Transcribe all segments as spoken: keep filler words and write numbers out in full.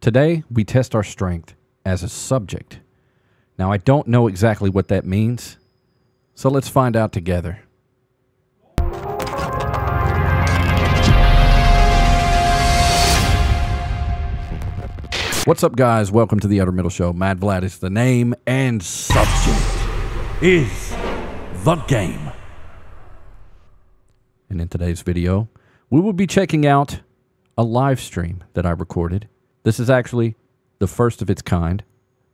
Today, we test our strength as a subject. Now, I don't know exactly what that means, so let's find out together. What's up, guys? Welcome to The Outer Middle Show. Mad Vlad is the name, and subject is the game. And in today's video, we will be checking out a live stream that I recorded. This is actually the first of its kind.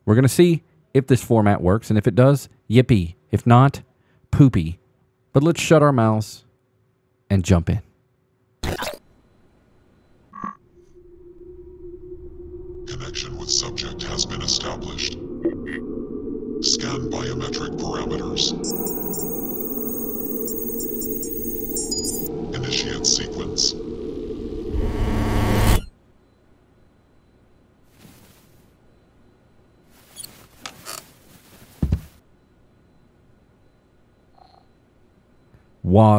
We're going to see if this format works, and if it does, yippee. If not, poopy. But let's shut our mouths and jump in. Connection with subject has been established. Scan biometric parameters. Initiate sequence. W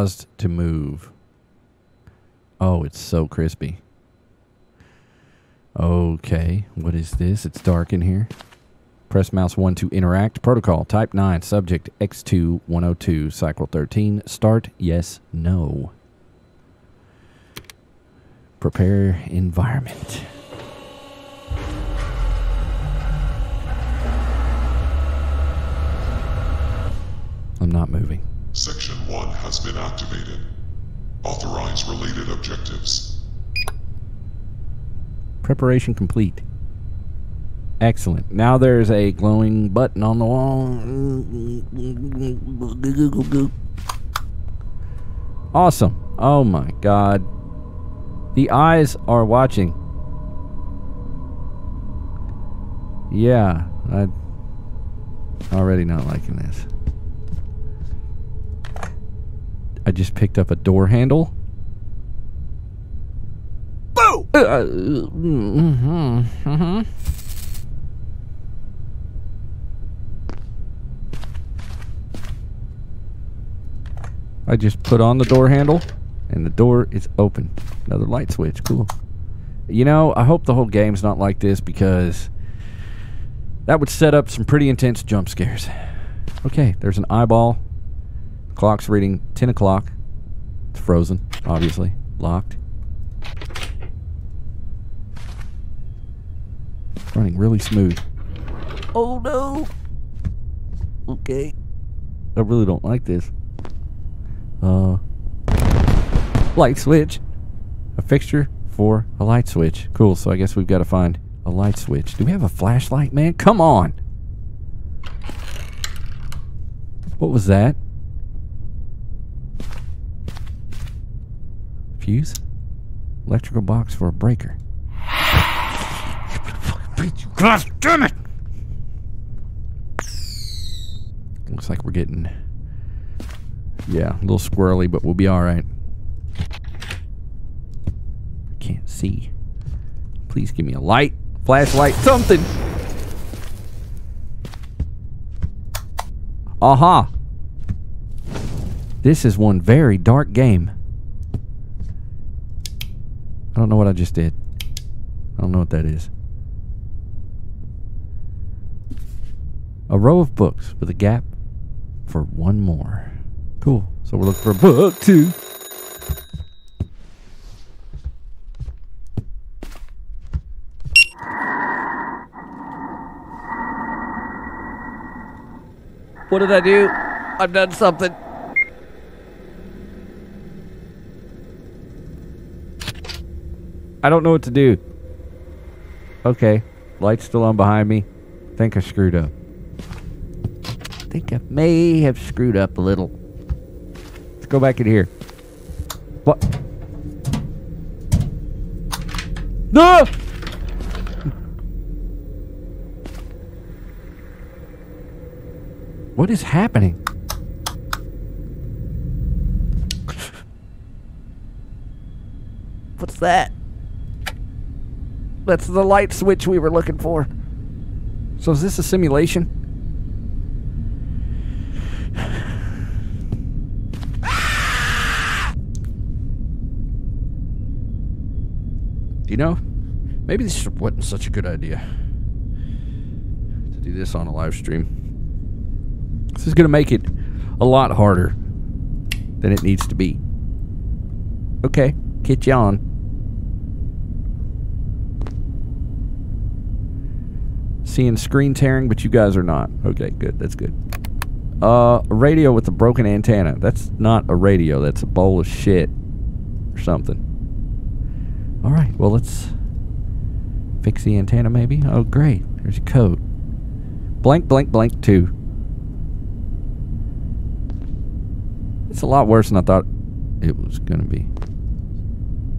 A S D to move. Oh, it's so crispy. Okay, what is this? It's dark in here. Press mouse one to interact. Protocol, type nine, subject X two one oh two, cycle thirteen. Start, yes, no. Prepare environment. I'm not moving. Section one has been activated. Authorize related objectives. Preparation complete. Excellent. Now there's a glowing button on the wall. Awesome. Oh my god. The eyes are watching. Yeah. I'm already not liking this. I just picked up a door handle. Uh, mm-hmm, mm-hmm. I just put on the door handle and the door is open. Another light switch. Cool. You know, I hope the whole game's not like this, because that would set up some pretty intense jump scares. Okay, there's an eyeball. The clock's reading ten o'clock. It's frozen, obviously. Locked. Running really smooth. Oh no! Okay. I really don't like this. Uh, light switch. A fixture for a light switch. Cool, so I guess we've got to find a light switch. Do we have a flashlight, man? Come on! What was that? Fuse? Electrical box for a breaker. God damn it! Looks like we're getting, yeah, a little squirrely, but we'll be all right. Can't see. Please give me a light, flashlight, something. Aha! Uh-huh. This is one very dark game. I don't know what I just did. I don't know what that is. A row of books with a gap for one more. Cool. So we're looking for a book two. What did I do? I've done something. I don't know what to do. Okay. Light's still on behind me. I think I screwed up. I think I may have screwed up a little. Let's go back in here. What? No! What is happening? What's that? That's the light switch we were looking for. So is this a simulation? You know, Maybe this wasn't such a good idea to do this on a live stream. This is going to make it a lot harder than it needs to be. Okay, get you on. Seeing screen tearing, but you guys are not. Okay, good. That's good. Uh, a radio with a broken antenna. That's not a radio. That's a bowl of shit or something. All right, well, let's fix the antenna maybe. Oh, great. There's a code. Blank, blank, blank, two. It's a lot worse than I thought it was going to be.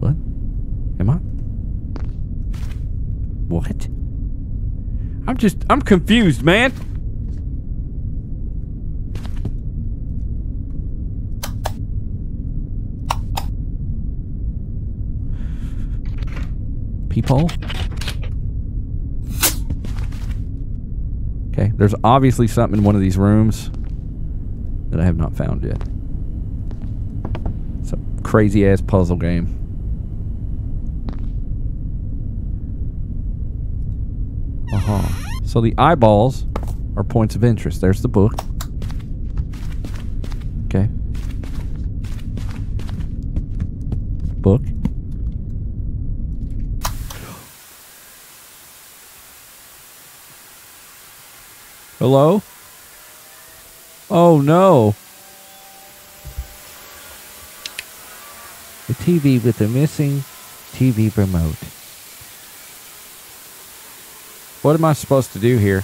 What? Am I? What? I'm just, I'm confused, man. Peephole? Okay, there's obviously something in one of these rooms that I have not found yet. It's a crazy-ass puzzle game. Uh-huh. So the eyeballs are points of interest. There's the book. Okay. Book. Hello? Oh no. The T V with the missing T V remote. What am I supposed to do here?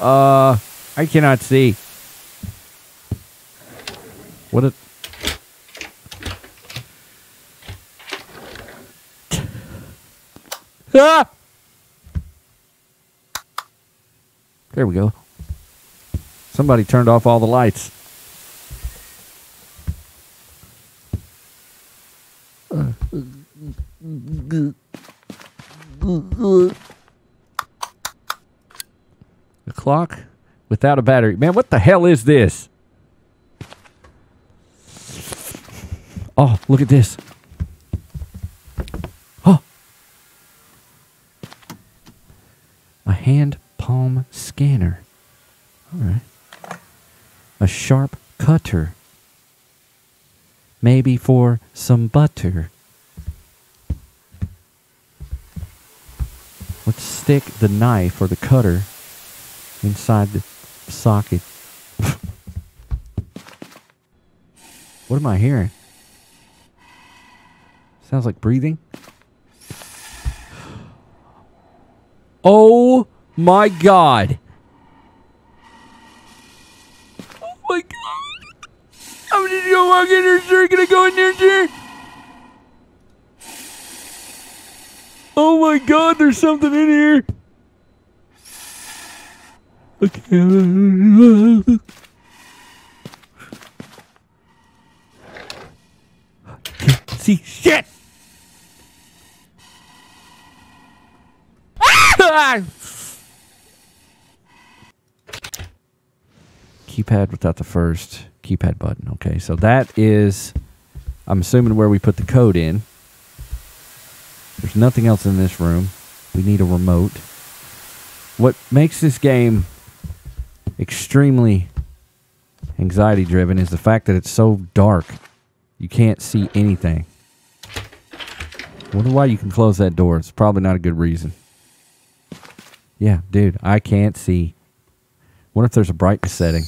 Uh, I cannot see. What a... Ah! There we go. Somebody turned off all the lights. The clock without a battery. Man, what the hell is this? Oh, look at this. Oh. My hand palm scanner. All right. A sharp cutter. Maybe for some butter. Let's stick the knife or the cutter inside the socket. What am I hearing? Sounds like breathing. Oh my God. Oh my God. I'm just gonna walk in here, sir. Can I go in there, sir? Oh my God, there's something in here. Okay. I can't see shit. Keypad without the first keypad button. Okay, so that is, I'm assuming, where we put the code in. There's nothing else in this room. We need a remote. What makes this game extremely anxiety-driven is the fact that it's so dark. You can't see anything. I wonder why you can close that door. It's probably not a good reason. Yeah, dude, I can't see. I wonder if there's a brightness setting.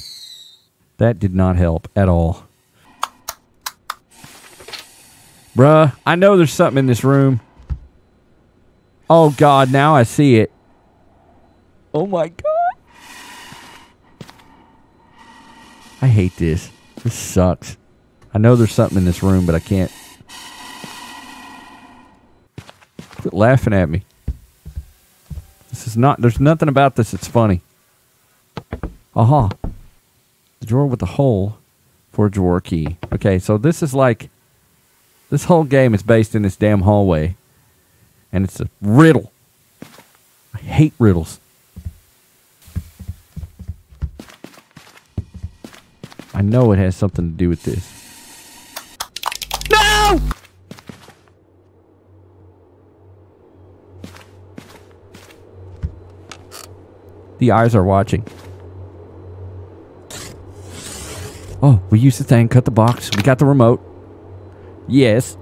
That did not help at all. Bruh, I know there's something in this room. Oh, God, now I see it. Oh, my God. I hate this. This sucks. I know there's something in this room, but I can't. Quit laughing at me. This is not... There's nothing about this that's funny. Aha. Uh-huh. The drawer with a hole for a drawer key. Okay, so this is like... This whole game is based in this damn hallway. And it's a riddle. I hate riddles. I know it has something to do with this. No! the eyes are watching. Oh, we used the thing. Cut the box. We got the remote. Yes.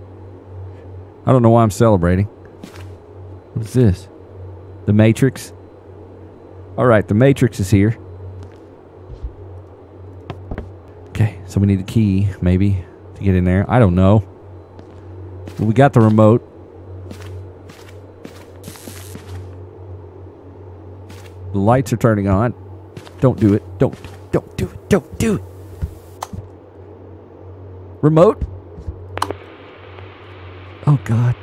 I don't know why I'm celebrating. What is this? The Matrix. All right, the Matrix is here. Okay, so we need a key, maybe, to get in there. I don't know. But we got the remote. The lights are turning on. Don't do it. Don't. Don't do it. Don't do it. Remote? Oh, God.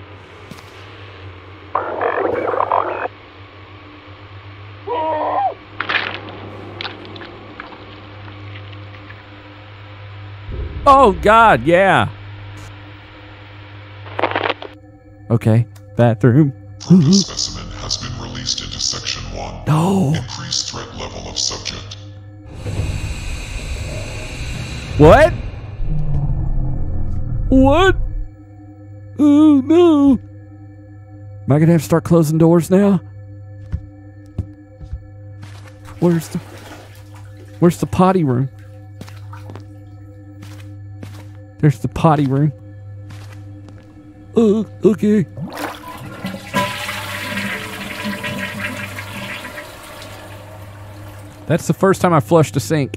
Oh, God, yeah. Okay, bathroom. Protospecimen has been released into Section one. No. Increased threat level of subject. What? What? Oh, no. Am I going to have to start closing doors now? Where's the... Where's the potty room? There's the potty room. Oh, okay. That's the first time I flushed a sink.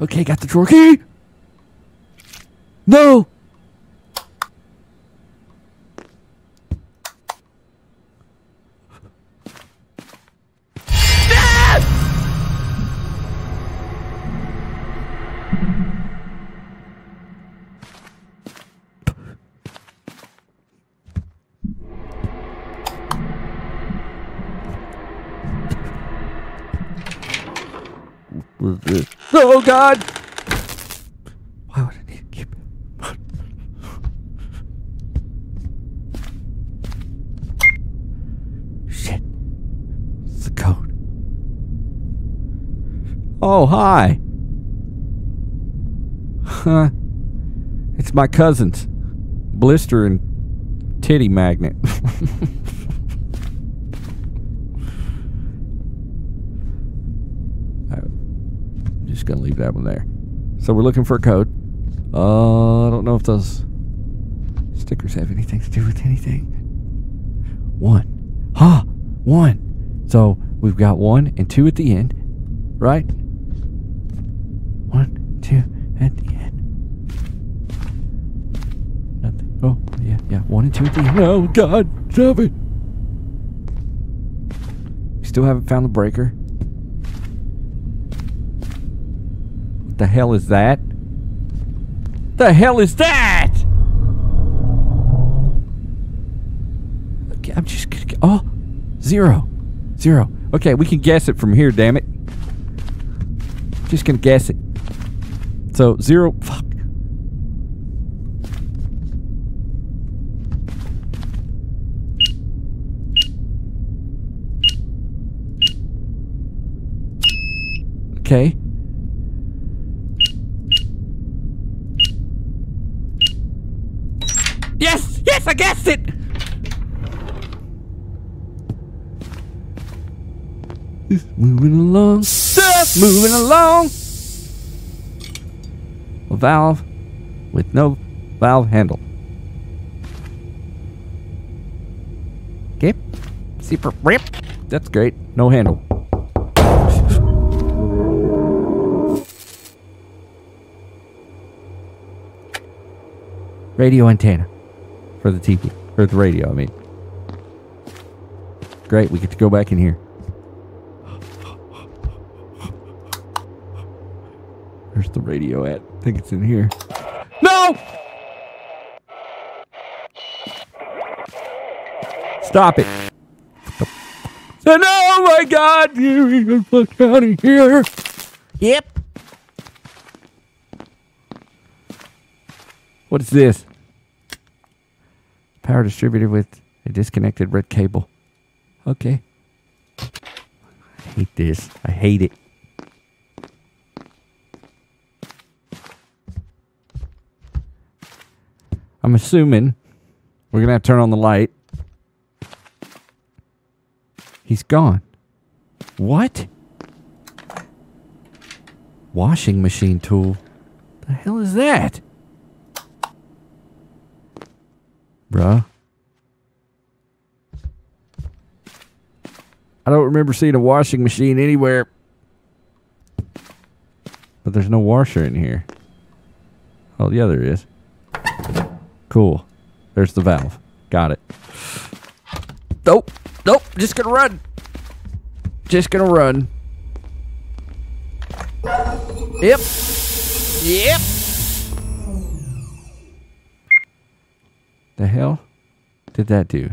Okay, got the drawer key. No. Oh, God! Why would I need to keep it? Shit. It's the code. Oh, hi. Huh. It's my cousin's. Blister and titty magnet. Gonna leave that one there. So we're looking for a code. Uh, I don't know if those stickers have anything to do with anything. One. Huh! One! So we've got one and two at the end. Right? One, two at the end. Nothing. Oh, yeah, yeah. One and two at the end. Oh, God! Damn it! We still haven't found the breaker. The hell is that? The hell is that? Okay, I'm just gonna get, oh, zero, zero. Okay, we can guess it from here. Damn it! Just gonna guess it. So zero. Fuck. Okay. Yes! Yes! I guessed it! It's moving along. Stuff moving along! A valve with no valve handle. Okay. Super rip. That's great. No handle. Radio antenna. For the T V, or the radio, I mean. Great, we get to go back in here. Where's the radio at? I think it's in here. No! Stop it. No, oh my God, we gotta fuck out of here. Yep. What is this? Power distributed with a disconnected red cable. Okay. I hate this. I hate it. I'm assuming we're going to have to turn on the light. He's gone. What? Washing machine tool? The hell is that? Bruh. I don't remember seeing a washing machine anywhere. But there's no washer in here. Oh, yeah, there is. Cool. There's the valve. Got it. Nope. Nope. Just gonna run. Just gonna run. Yep. Yep. The hell did that do?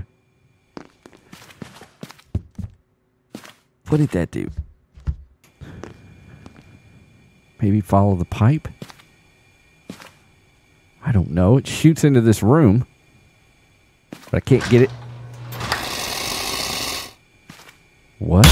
What did that do? Maybe follow the pipe? I don't know. It shoots into this room. But I can't get it. What?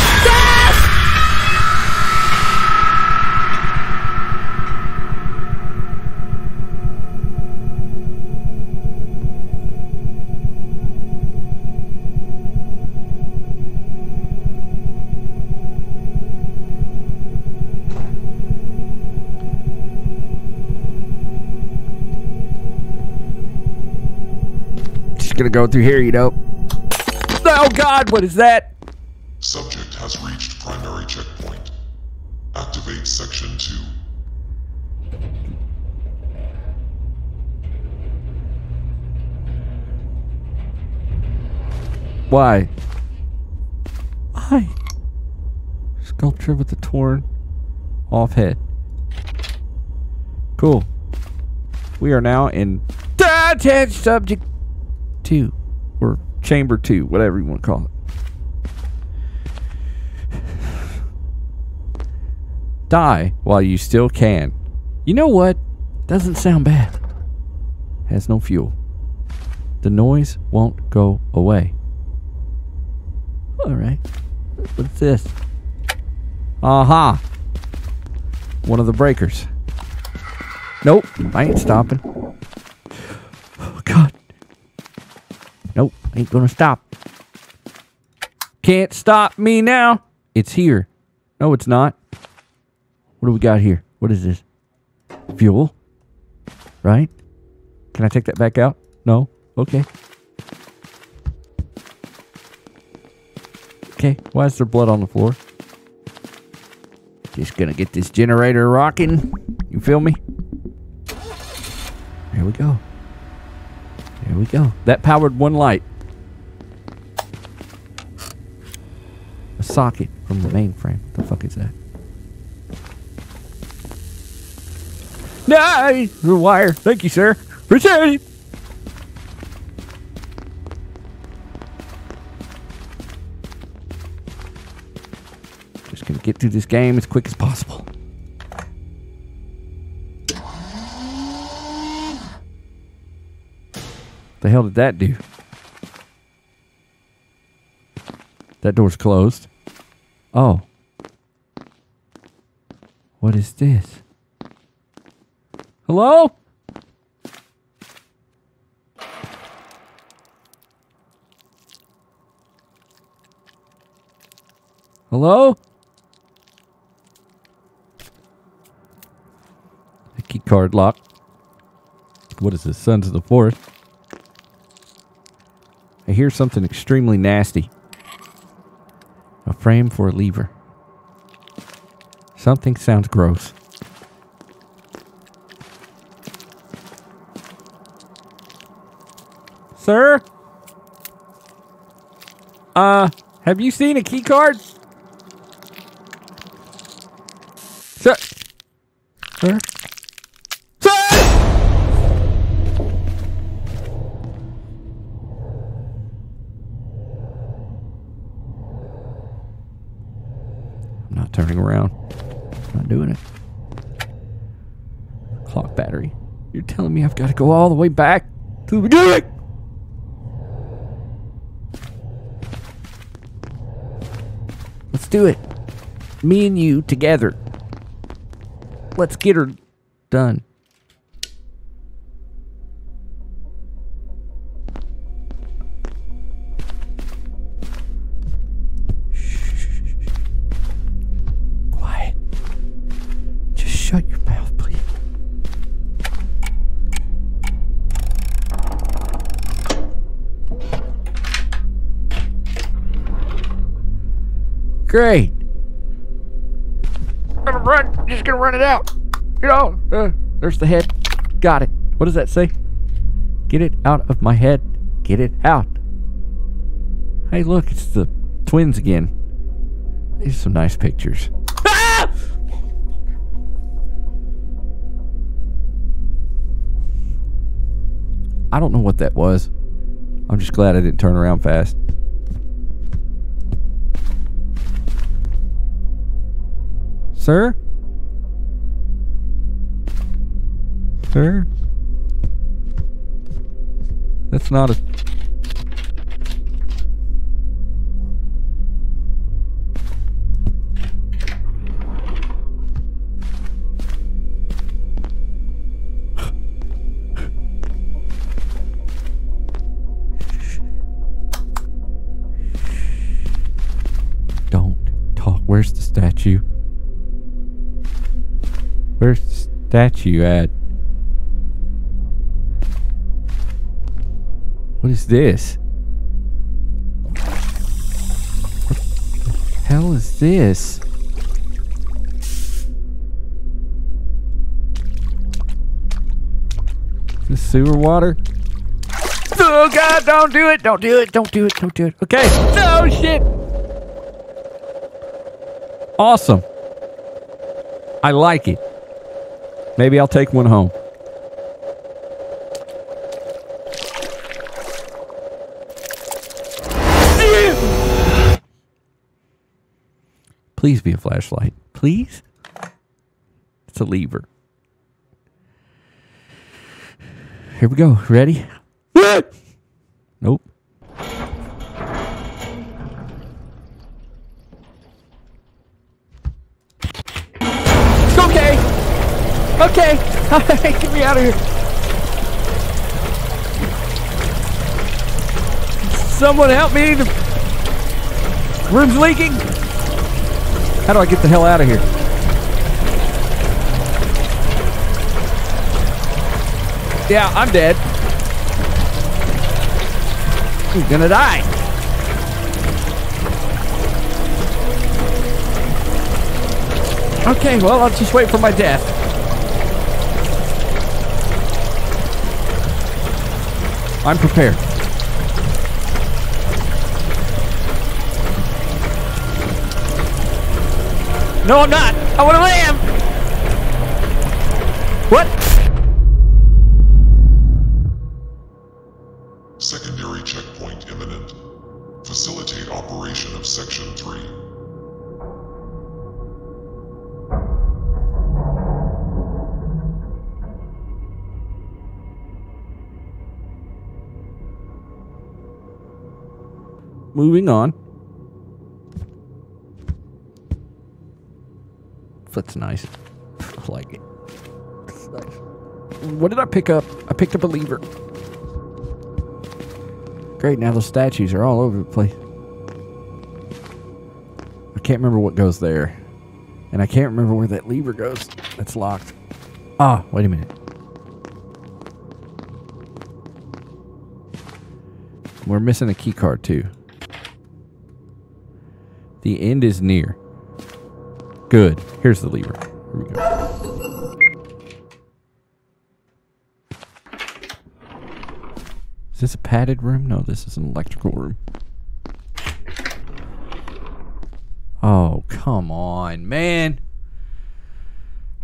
Gonna go through here, you know. Oh God, what is that? Subject has reached primary checkpoint. Activate section two. Why? Why? Sculpture with the torn off head. Cool. We are now in attached subject two, or chamber two, whatever you want to call it. Die while you still can. You know what? Doesn't sound bad. Has no fuel. The noise won't go away. Alright. What's this? Aha! Uh-huh. One of the breakers. Nope, I ain't stopping. Oh God. Nope, ain't gonna stop. Can't stop me now. It's here. No, it's not. What do we got here? What is this? Fuel. Right? Can I take that back out? No? Okay. Okay, why is there blood on the floor? Just gonna get this generator rocking. You feel me? Here we go. There we go. That powered one light. A socket from the mainframe. What the fuck is that? Nice! The wire. Thank you, sir. Appreciate it. Just gonna get through this game as quick as possible. The hell did that do? That door's closed. Oh. What is this? Hello? Hello? The key card locked. What is this? Sons of the Forest. I hear something extremely nasty. A frame for a lever. Something sounds gross. Sir? Uh, have you seen a key card? Sir? Sir? Around. Not doing it. Clock battery. You're telling me I've got to go all the way back to the beginning? Let's do it. Me and you together. Let's get her done. Great. I'm gonna run. Just gonna run it out. You know. Uh, there's the head. Got it. What does that say? Get it out of my head. Get it out. Hey, look, it's the twins again. These are some nice pictures. Ah! I don't know what that was. I'm just glad I didn't turn around fast. Sir? Sir? That's not a... Don't talk. Where's the statue? Where's the statue at? What is this? What the hell is this? Is this sewer water? Oh God, don't do it! Don't do it! Don't do it! Don't do it! Okay. No shit! Awesome. I like it. Maybe I'll take one home. Please be a flashlight. Please? It's a lever. Here we go. Ready? Nope. Okay. Okay. All right. Get me out of here. Someone help me. The room's leaking. How do I get the hell out of here? Yeah, I'm dead. I'm gonna die. Okay, well, I'll just wait for my death. I'm prepared. No, I'm not. I want to live. What? Secondary checkpoint imminent. Facilitate operation of Section three. Moving on. That's nice. I like it. It's nice. What did I pick up? I picked up a lever. Great, now those statues are all over the place. I can't remember what goes there. And I can't remember where that lever goes. That's locked. Ah, wait a minute. We're missing a key card too. The end is near. Good. Here's the lever. Here we go. Is this a padded room? No, this is an electrical room. Oh, come on, man.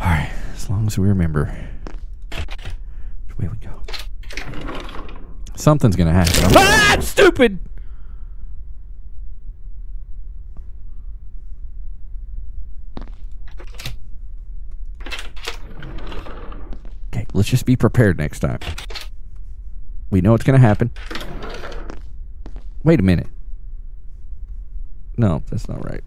All right, as long as we remember. Which way we go? Something's gonna happen. I'm ah, I'm stupid! Let's just be prepared next time. We know it's going to happen. Wait a minute. No, that's not right.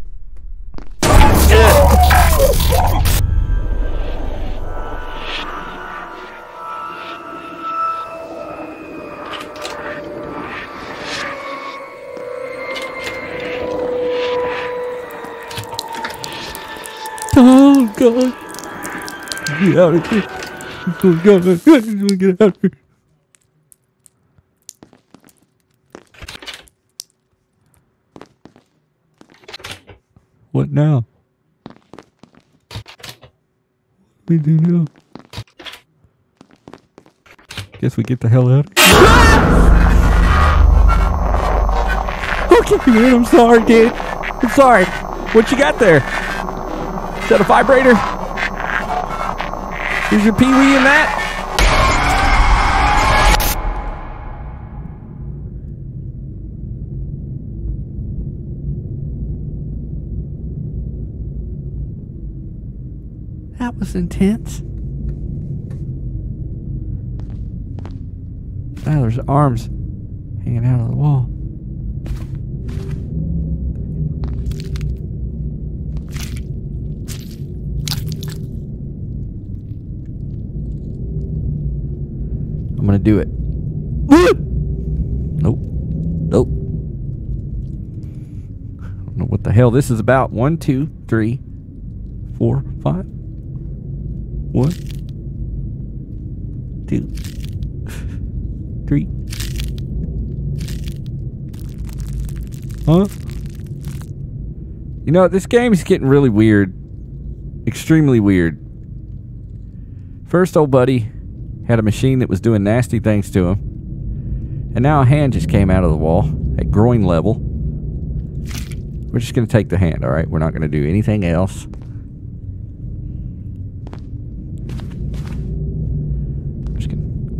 Oh, God. Get out of here. Get out of here. What now? What do we do now? Guess we get the hell out of here. Okay, man, I'm sorry, dude. I'm sorry. What you got there? Is that a vibrator? Is your peewee in that? That was intense. Now there's arms hanging out of the wall. I'm gonna do it. Nope. Nope. I don't know what the hell this is about. One, two, three, four, five. One, two, three. Huh? You know, this game is getting really weird. Extremely weird. First old buddy had a machine that was doing nasty things to him. And now a hand just came out of the wall at groin level. We're just going to take the hand, all right? We're not going to do anything else.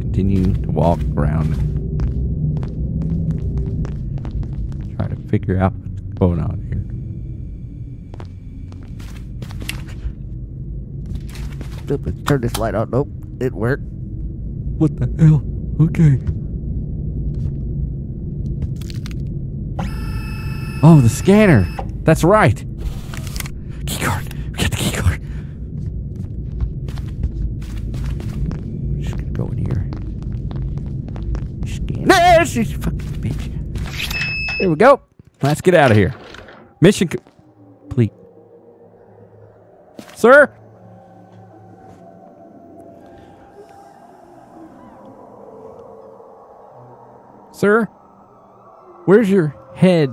Continue to walk around. Try to figure out what's going on here. Turn this light on. Nope, it worked. What the hell? Okay. Oh, the scanner. That's right. Key card. We got the key card. I'm just gonna go in here. This is fucking bitch. There we go. Let's get out of here. Mission complete. Sir? Sir? Where's your head?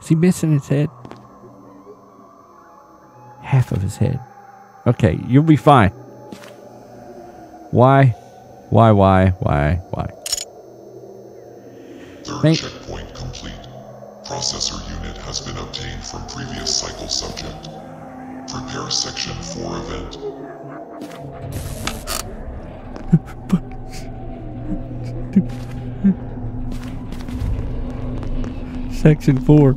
Is he missing his head? Half of his head. Okay, you'll be fine. Why? Why, why, why, why? Third Thank checkpoint complete. Processor unit has been obtained from previous cycle subject. Prepare section four event. Section four.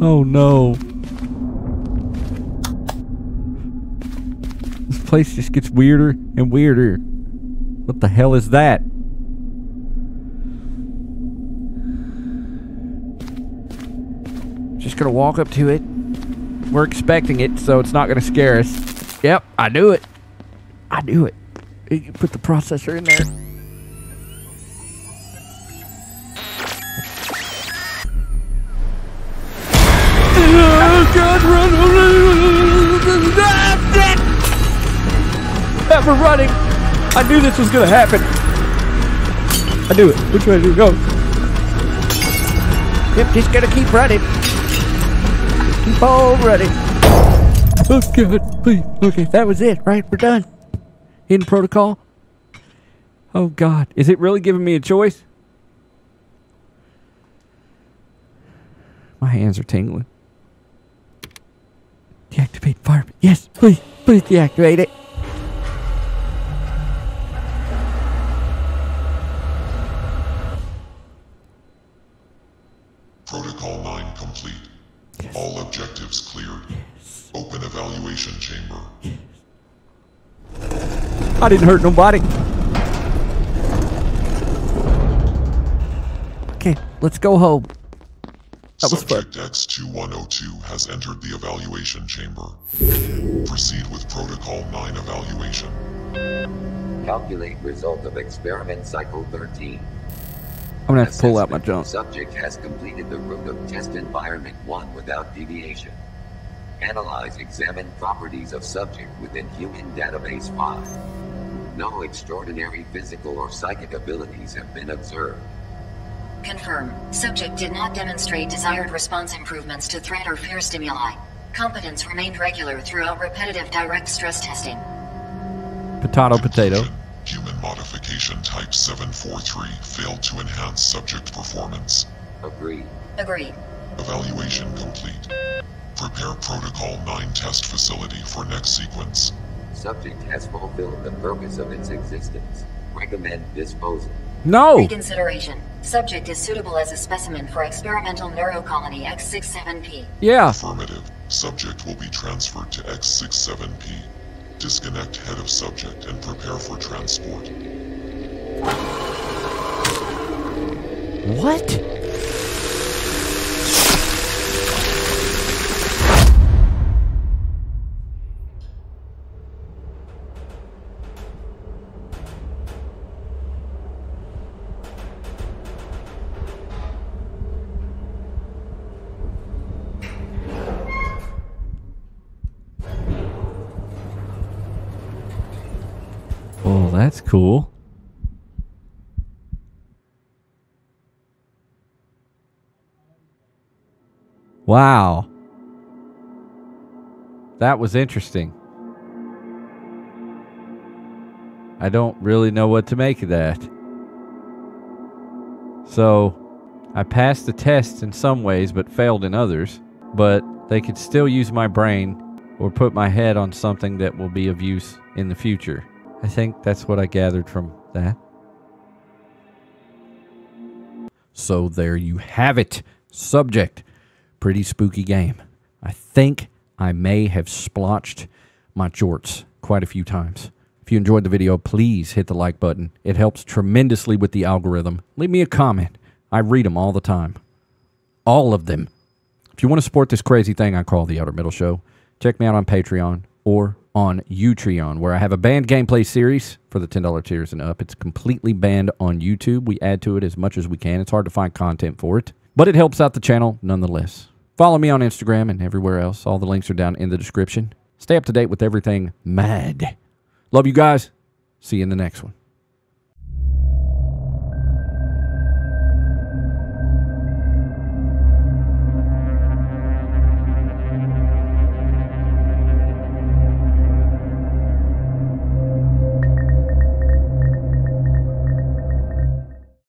Oh no. This place just gets weirder and weirder. What the hell is that? Just gonna walk up to it. We're expecting it, so it's not gonna scare us. Yep, I knew it. I knew it. You put the processor in there. Ever running. I knew this was gonna happen. I knew it. Which way do we go? Yep, just gotta keep running. Keep on running. Oh God, please. Okay, that was it, right? We're done. Hidden protocol. Oh God, is it really giving me a choice? My hands are tingling. Deactivate environment. Yes, please, please deactivate it. Protocol nine complete. Yes. All objectives cleared. Yes. Open evaluation chamber. Yes. I didn't hurt nobody. Okay, let's go home. That was fun. Subject X twenty-one oh two has entered the evaluation chamber. Proceed with Protocol nine evaluation. Calculate result of experiment cycle thirteen. I'm gonna have to pull out my jump. Subject has completed the route of test environment one without deviation. Analyze, examine properties of subject within human database five. No extraordinary physical or psychic abilities have been observed. Confirm. Subject did not demonstrate desired response improvements to threat or fear stimuli. Competence remained regular throughout repetitive direct stress testing. Potato, potato. Human modification type seven four three failed to enhance subject performance. Agree. Agree. Evaluation complete. Prepare Protocol nine test facility for next sequence. Subject has fulfilled the purpose of its existence. Recommend disposal. No! Reconsideration. Subject is suitable as a specimen for experimental neurocolony X sixty-seven P. Yeah. Affirmative. Subject will be transferred to X sixty-seven P. Disconnect head of subject and prepare for transport. What? That's cool. Wow. That was interesting. I don't really know what to make of that. So, I passed the test in some ways, but failed in others. But they could still use my brain or put my head on something that will be of use in the future. I think that's what I gathered from that. So there you have it. Subject. Pretty spooky game. I think I may have splotched my jorts quite a few times. If you enjoyed the video, please hit the like button. It helps tremendously with the algorithm. Leave me a comment. I read them all the time. All of them. If you want to support this crazy thing I call The Outer Middle Show, check me out on Patreon or on Utreon, where I have a banned gameplay series for the ten dollar tiers and up. It's completely banned on YouTube. We add to it as much as we can. It's hard to find content for it, but it helps out the channel nonetheless. Follow me on Instagram and everywhere else. All the links are down in the description. Stay up to date with everything mad. Love you guys. See you in the next one.